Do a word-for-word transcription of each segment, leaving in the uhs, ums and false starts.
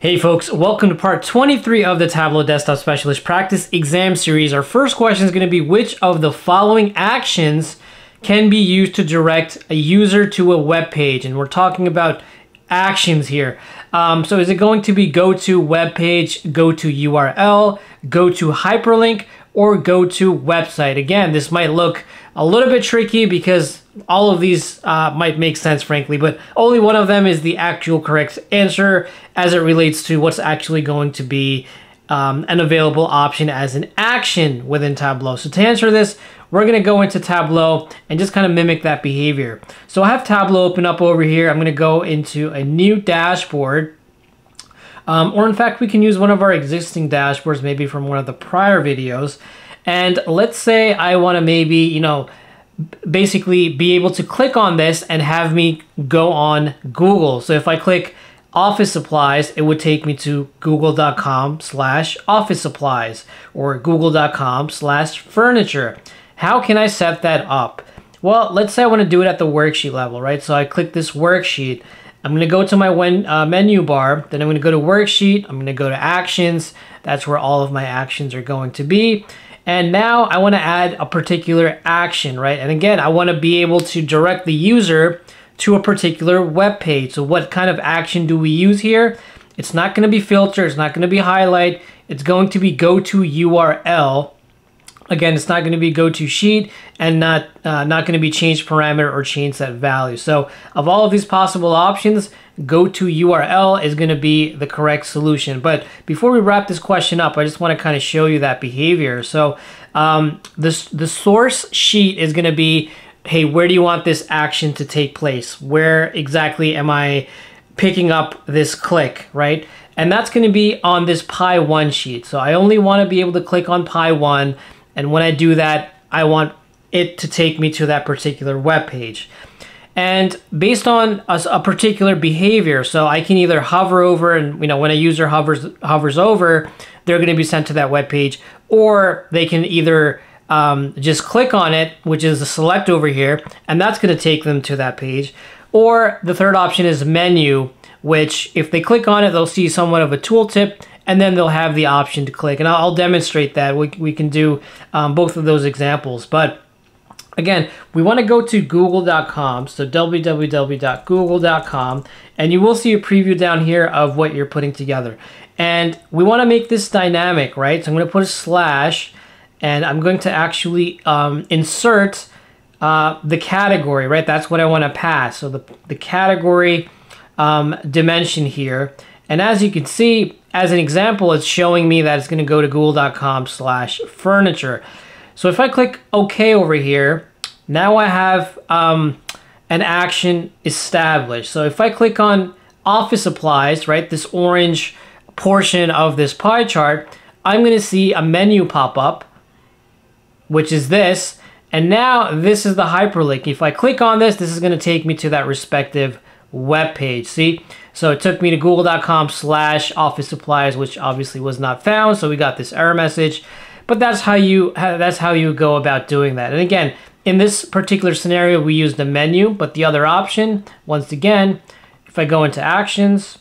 Hey folks, welcome to part twenty-three of the Tableau Desktop Specialist Practice Exam Series. Our first question is going to be, which of the following actions can be used to direct a user to a web page? And we're talking about actions here. Um, so is it going to be go to web page, go to U R L, go to hyperlink, or go to website? Again, this might look a little bit tricky because all of these uh, might make sense, frankly, but only one of them is the actual correct answer as it relates to what's actually going to be um, an available option as an action within Tableau. So to answer this, we're going to go into Tableau and just kind of mimic that behavior. So I have Tableau open up over here. I'm going to go into a new dashboard. Um, or in fact, we can use one of our existing dashboards, maybe from one of the prior videos. And let's say I want to maybe, you know, basically be able to click on this and have me go on Google. So if I click office supplies, it would take me to google.com slash office supplies or google.com slash furniture. How can I set that up? Well, let's say I want to do it at the worksheet level, right? So I click this worksheet. I'm going to go to my when, uh, menu bar, then I'm going to go to worksheet. I'm going to go to actions. That's where all of my actions are going to be. And now I want to add a particular action, right? And again, I want to be able to direct the user to a particular web page. So what kind of action do we use here? It's not going to be filter. It's not going to be highlight. It's going to be go to U R L. Again, it's not going to be go to sheet and not, uh, not going to be change parameter or change that value. So of all of these possible options, go to U R L is going to be the correct solution. But before we wrap this question up, I just want to kind of show you that behavior. So um, this, the source sheet is going to be, hey, where do you want this action to take place? Where exactly am I picking up this click, right? And that's going to be on this P I one sheet. So I only want to be able to click on P I one. And when I do that, I want it to take me to that particular web page. And based on a, a particular behavior, so I can either hover over, and you know, when a user hovers hovers over, they're going to be sent to that web page, or they can either um, just click on it, which is the select over here, and that's going to take them to that page. Or the third option is menu, which if they click on it, they'll see somewhat of a tooltip, and then they'll have the option to click. And I'll, I'll demonstrate that. We, we can do um, both of those examples, but again, we want to go to google dot com, so w w w dot google dot com, and you will see a preview down here of what you're putting together. And we want to make this dynamic, right? So I'm going to put a slash, and I'm going to actually um, insert uh, the category, right? That's what I want to pass. So the, the category um, dimension here. And as you can see, as an example, it's showing me that it's going to go to google dot com slash furniture. So if I click OK over here, now I have um, an action established. So if I click on office supplies, right, this orange portion of this pie chart, I'm going to see a menu pop up, which is this. And now this is the hyperlink. If I click on this, this is going to take me to that respective web page. See, so it took me to google dot com slash office supplies, which obviously was not found. So we got this error message, but that's how you that's how you go about doing that. And again, in this particular scenario, we use the menu, but the other option, once again, if I go into actions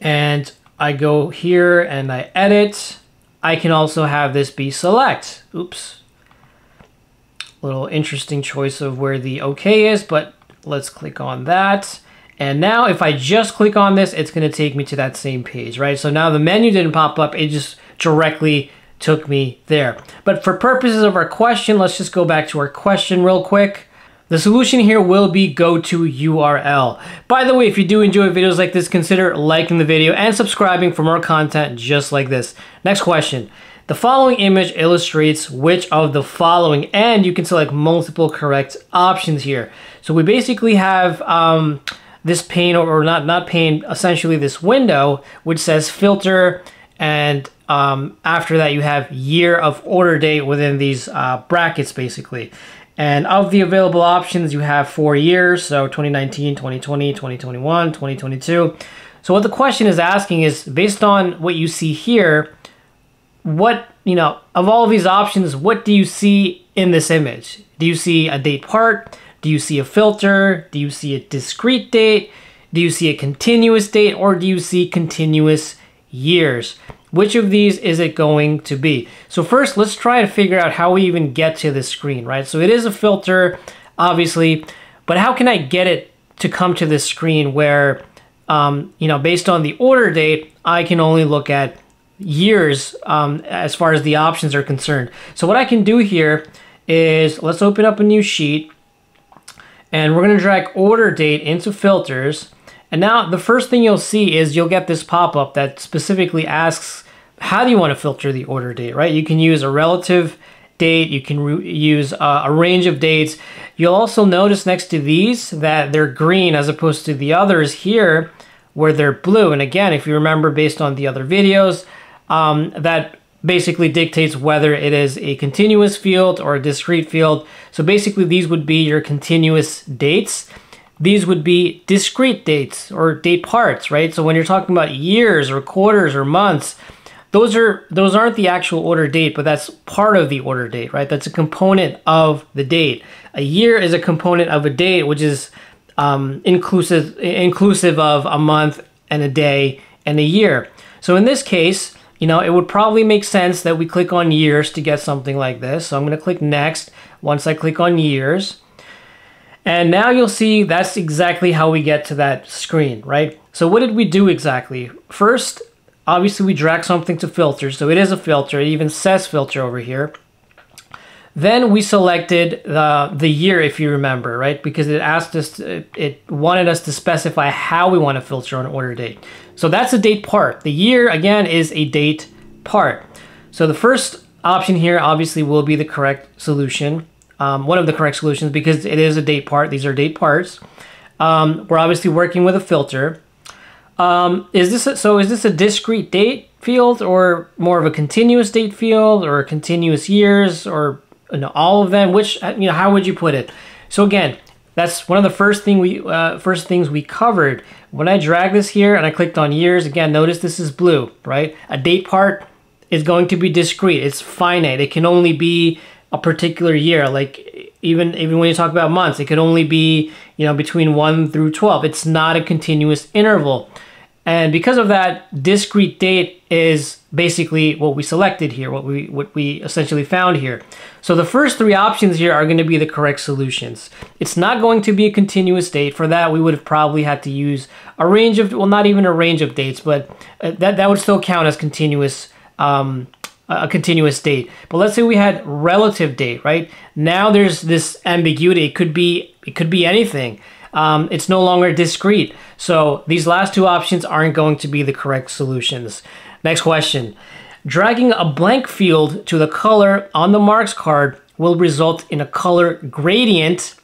and I go here and I edit, I can also have this be select. Oops, little interesting choice of where the OK is, but let's click on that. And now if I just click on this, it's going to take me to that same page, right? So now the menu didn't pop up. It just directly took me there. But for purposes of our question, let's just go back to our question real quick. The solution here will be go to U R L. By the way, if you do enjoy videos like this, consider liking the video and subscribing for more content just like this. Next question. The following image illustrates which of the following, and you can select multiple correct options here. So we basically have um, this pane, or not, not pane, essentially this window, which says filter, and um, after that you have year of order date within these uh, brackets basically. And of the available options, you have four years, so twenty nineteen, twenty twenty, twenty twenty-one, twenty twenty-two. So what the question is asking is, based on what you see here, what, you know, of all of these options, what do you see in this image? Do you see a date part? Do you see a filter? Do you see a discrete date? Do you see a continuous date or do you see continuous years? Which of these is it going to be? So first, let's try to figure out how we even get to this screen, right? So it is a filter, obviously, but how can I get it to come to this screen where, um, you know, based on the order date, I can only look at years um, as far as the options are concerned. So what I can do here is, let's open up a new sheet, and we're gonna drag order date into filters. And now the first thing you'll see is you'll get this pop-up that specifically asks, how do you want to filter the order date, right? You can use a relative date, you can use uh, a range of dates. You'll also notice next to these that they're green as opposed to the others here where they're blue. And again, if you remember based on the other videos, um, that basically dictates whether it is a continuous field or a discrete field. So basically these would be your continuous dates. These would be discrete dates or date parts, right? So when you're talking about years or quarters or months, those are those aren't the actual order date, but that's part of the order date, right? That's a component of the date. A year is a component of a date, which is um, inclusive inclusive of a month and a day and a year. So in this case, you know, it would probably make sense that we click on years to get something like this. So I'm going to click next. Once I click on years. And now you'll see that's exactly how we get to that screen, right? So what did we do exactly? First, obviously we drag something to filter. So it is a filter, it even says filter over here. Then we selected the, the year, if you remember, right? Because it asked us, to, it wanted us to specify how we want to filter an order date. So that's a date part. The year, again, is a date part. So the first option here obviously will be the correct solution. Um, one of the correct solutions, because it is a date part. These are date parts. Um, we're obviously working with a filter. Um, is this a, so is this a discrete date field or more of a continuous date field or continuous years or you know, all of them? Which, you know, how would you put it? So again, that's one of the first thing we uh, first things we covered. When I drag this here and I clicked on years, again, notice this is blue, right? A date part is going to be discrete. It's finite. It can only be a particular year. Like even even when you talk about months, it could only be, you know, between one through twelve. It's not a continuous interval. And because of that, discrete date is basically what we selected here, what we what we essentially found here. So the first three options here are going to be the correct solutions. It's not going to be a continuous date. For that, we would have probably had to use a range of, well, not even a range of dates, but that that would still count as continuous um a continuous date. But let's say we had relative date, right? Now there's this ambiguity. It could be, it could be anything. Um, it's no longer discrete. So these last two options aren't going to be the correct solutions. Next question. Dragging a blank field to the color on the marks card will result in a color gradient,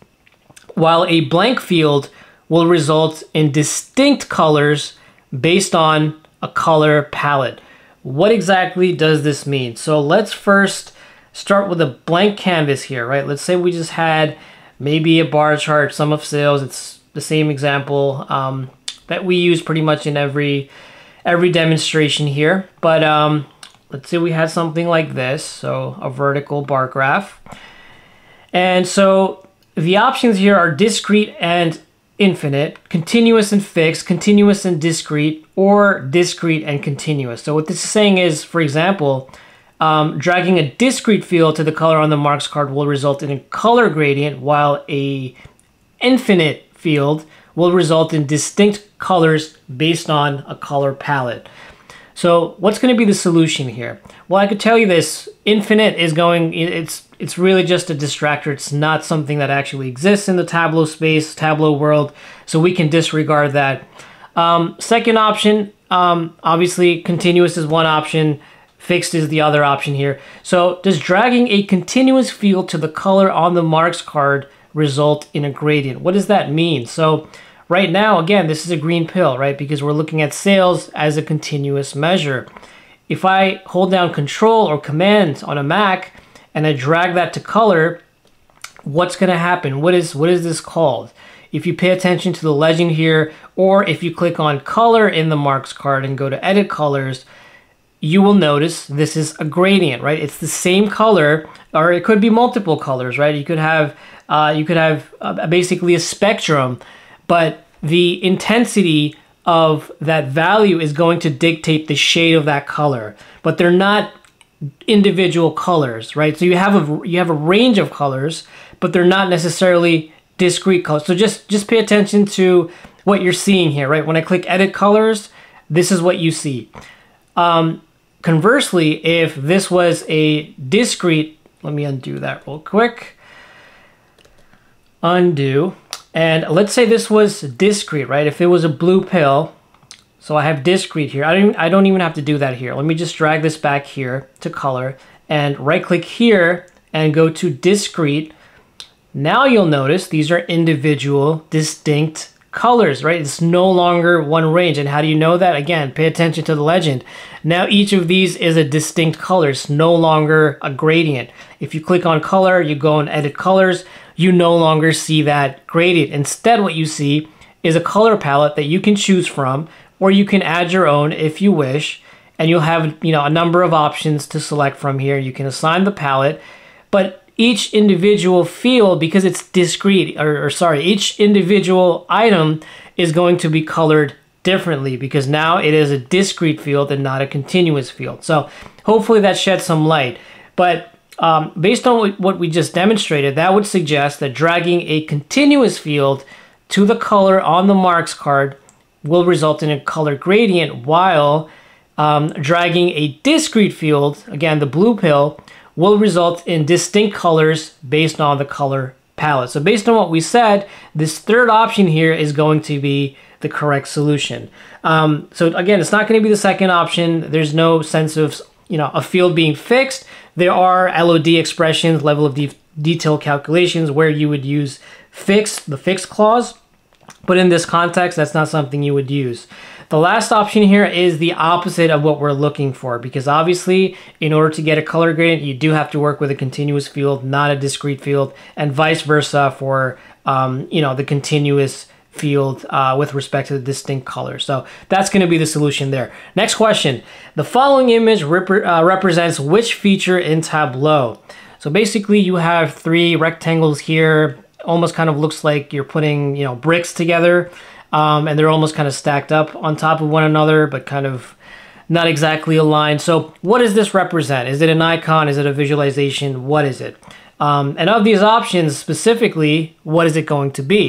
while a blank field will result in distinct colors based on a color palette. What exactly does this mean? So let's first start with a blank canvas here, right? Let's say we just had maybe a bar chart, sum of sales. It's the same example um, that we use pretty much in every every demonstration here. But um, let's say we had something like this, so a vertical bar graph. And so the options here are discrete and infinite, continuous and fixed, continuous and discrete, or discrete and continuous. So what this is saying is, for example, um, dragging a discrete field to the color on the marks card will result in a color gradient, while a infinite field will result in distinct colors based on a color palette. So what's going to be the solution here? Well, I could tell you this, infinite is going, it's it's really just a distractor. It's not something that actually exists in the Tableau space, Tableau world, so we can disregard that. Um, second option, um, obviously continuous is one option, fixed is the other option here. So does dragging a continuous field to the color on the marks card result in a gradient? What does that mean? So right now, again, this is a green pill, right? Because we're looking at sales as a continuous measure. If I hold down Control or Command on a Mac and I drag that to color, what's going to happen? What is what is this called? If you pay attention to the legend here, or if you click on color in the marks card and go to edit colors, you will notice this is a gradient, right? It's the same color, or it could be multiple colors, right? You could have uh, you could have uh, basically a spectrum. But the intensity of that value is going to dictate the shade of that color, but they're not individual colors, right? So you have a you have a range of colors, but they're not necessarily discrete colors. So just just pay attention to what you're seeing here, right? When I click edit colors, this is what you see. Um, conversely, if this was a discrete, let me undo that real quick. Undo. And let's say this was discrete, right? If it was a blue pill, so I have discrete here. I don't even, I don't even have to do that here. Let me just drag this back here to color and right click here and go to discrete. Now you'll notice these are individual distinct colors, right? It's no longer one range. And how do you know that? Again, pay attention to the legend. Now each of these is a distinct color. It's no longer a gradient. If you click on color, you go and edit colors, you no longer see that gradient. Instead, what you see is a color palette that you can choose from, or you can add your own if you wish, and you'll have, you know, a number of options to select from here. You can assign the palette, but each individual field, because it's discrete, or, or sorry, each individual item is going to be colored differently because now it is a discrete field and not a continuous field. So hopefully that sheds some light. But Um, based on what we just demonstrated, that would suggest that dragging a continuous field to the color on the marks card will result in a color gradient, while um, dragging a discrete field, again the blue pill, will result in distinct colors based on the color palette. So based on what we said, this third option here is going to be the correct solution. Um, so again, it's not going to be the second option. There's no sense of, you know, a field being fixed. There are L O D expressions, level of de detail calculations, where you would use fix, the fixed clause. But in this context, that's not something you would use. The last option here is the opposite of what we're looking for, because obviously in order to get a color gradient, you do have to work with a continuous field, not a discrete field, and vice versa for, um, you know, the continuous field uh, with respect to the distinct color. So that's going to be the solution there. Next question. The following image rep uh, represents which feature in Tableau? So basically you have three rectangles here, almost kind of looks like you're putting, you know, bricks together, um, and they're almost kind of stacked up on top of one another, but kind of not exactly aligned. So what does this represent? Is it an icon? Is it a visualization? What is it? Um, and of these options specifically, what is it going to be?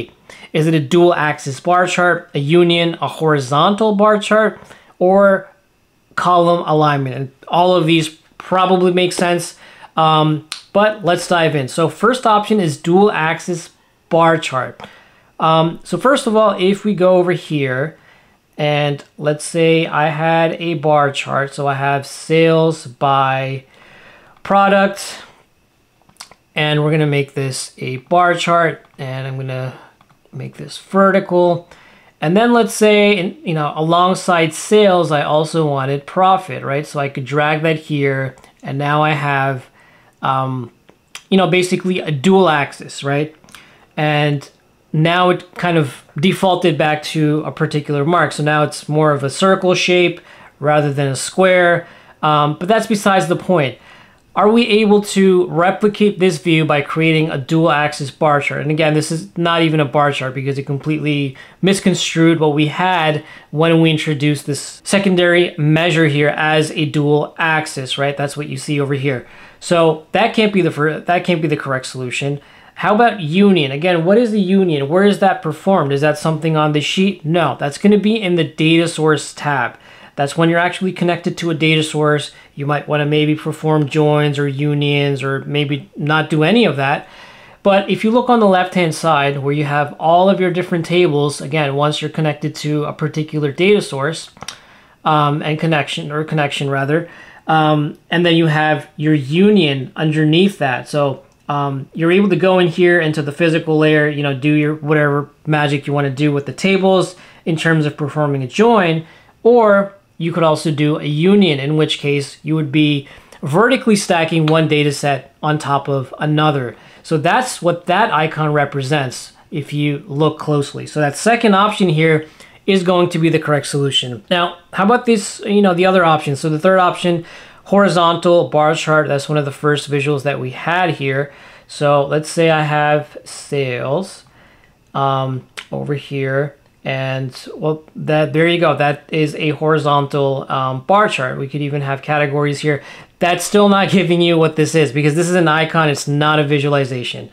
Is it a dual axis bar chart, a union, a horizontal bar chart, or column alignment? And all of these probably make sense, um, but let's dive in. So first option is dual axis bar chart. Um, so first of all, if we go over here and let's say I had a bar chart. So I have sales by product, and we're gonna make this a bar chart, and I'm gonna make this vertical. And then let's say, in, you know, alongside sales, I also wanted profit, right? So I could drag that here, and now I have, um, you know, basically a dual axis, right? And now it kind of defaulted back to a particular mark. So now it's more of a circle shape rather than a square, um, but that's besides the point. Are we able to replicate this view by creating a dual axis bar chart? And again, this is not even a bar chart because it completely misconstrued what we had when we introduced this secondary measure here as a dual axis, right? That's what you see over here. So that can't be the, that can't be the correct solution. How about union? Again, what is the union? Where is that performed? Is that something on the sheet? No, that's gonna be in the data source tab. That's when you're actually connected to a data source. You might want to maybe perform joins or unions, or maybe not do any of that. But if you look on the left-hand side where you have all of your different tables, again, once you're connected to a particular data source um, and connection, or connection rather, um, and then you have your union underneath that. So um, you're able to go in here into the physical layer, you know, do your whatever magic you want to do with the tables in terms of performing a join, or you could also do a union, in which case you would be vertically stacking one data set on top of another. So that's what that icon represents if you look closely. So that second option here is going to be the correct solution. Now, how about this, you know, the other option? So the third option, horizontal bar chart, that's one of the first visuals that we had here. So let's say I have sales um, over here, And well, that there you go. That is a horizontal um, bar chart. We could even have categories here. That's still not giving you what this is because this is an icon. It's not a visualization.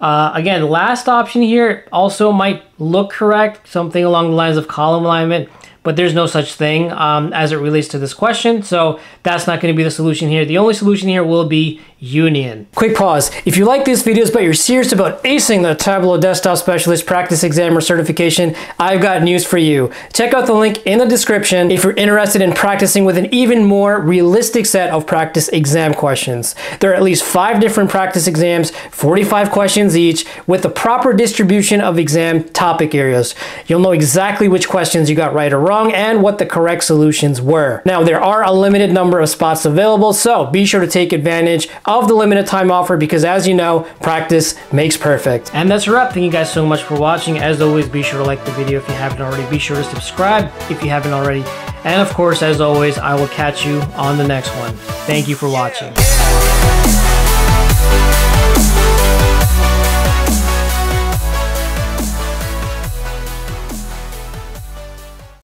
Uh, again, last option here also might look correct, something along the lines of column alignment, but there's no such thing um, as it relates to this question. So that's not gonna be the solution here. The only solution here will be union. Quick pause. If you like these videos, but you're serious about acing the Tableau Desktop Specialist Practice Exam or Certification, I've got news for you. Check out the link in the description if you're interested in practicing with an even more realistic set of practice exam questions. There are at least five different practice exams, forty-five questions each, with the proper distribution of exam topic areas. You'll know exactly which questions you got right or wrong and what the correct solutions were. Now, there are a limited number of spots available, so be sure to take advantage of of the limited time offer because, as you know, practice makes perfect. And that's a wrap. Thank you guys so much for watching. As always, be sure to like the video if you haven't already. Be sure to subscribe if you haven't already. And of course, as always, I will catch you on the next one. Thank you for watching.